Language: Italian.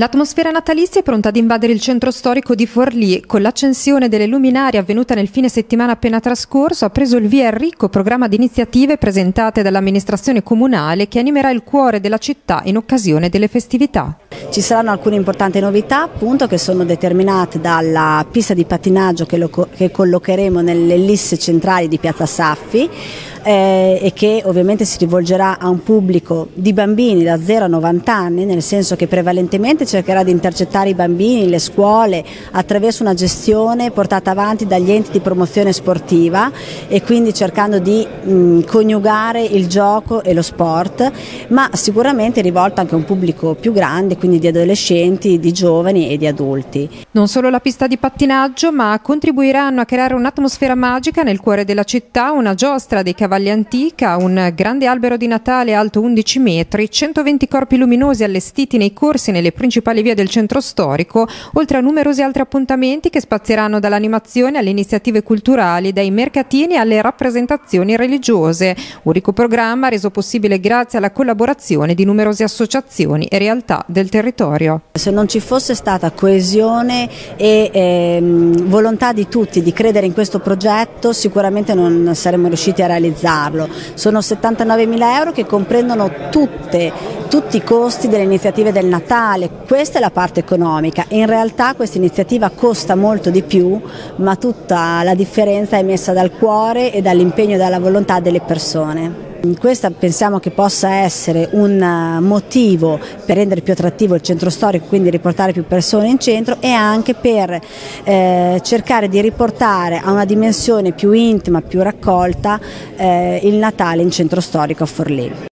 L'atmosfera natalizia è pronta ad invadere il centro storico di Forlì. Con l'accensione delle luminarie avvenuta nel fine settimana appena trascorso, ha preso il via il ricco programma di iniziative presentate dall'amministrazione comunale che animerà il cuore della città in occasione delle festività. Ci saranno alcune importanti novità, appunto, che sono determinate dalla pista di pattinaggio che collocheremo nell'ellisse centrale di Piazza Saffi e che ovviamente si rivolgerà a un pubblico di bambini da 0 a 90 anni, nel senso che prevalentemente cercherà di intercettare i bambini, le scuole, attraverso una gestione portata avanti dagli enti di promozione sportiva e quindi cercando di coniugare il gioco e lo sport, ma sicuramente rivolta anche a un pubblico più grande, quindi di adolescenti, di giovani e di adulti. Non solo la pista di pattinaggio, ma contribuiranno a creare un'atmosfera magica nel cuore della città, una giostra dei cavalli antica, un grande albero di Natale alto 11 metri, 120 corpi luminosi allestiti nei corsi e nelle principali vie del centro storico, oltre a numerosi altri appuntamenti che spazieranno dall'animazione alle iniziative culturali, dai mercatini alle rappresentazioni religiose. Un ricco programma reso possibile grazie alla collaborazione di numerose associazioni e realtà del territorio. Se non ci fosse stata coesione e volontà di tutti di credere in questo progetto, sicuramente non saremmo riusciti a realizzarlo. Sono 79.000 euro che comprendono tutti i costi delle iniziative del Natale. Questa è la parte economica. In realtà questa iniziativa costa molto di più, ma tutta la differenza è messa dal cuore e dall'impegno e dalla volontà delle persone. Questa pensiamo che possa essere un motivo per rendere più attrattivo il centro storico, quindi riportare più persone in centro, e anche per cercare di riportare a una dimensione più intima, più raccolta il Natale in centro storico a Forlì.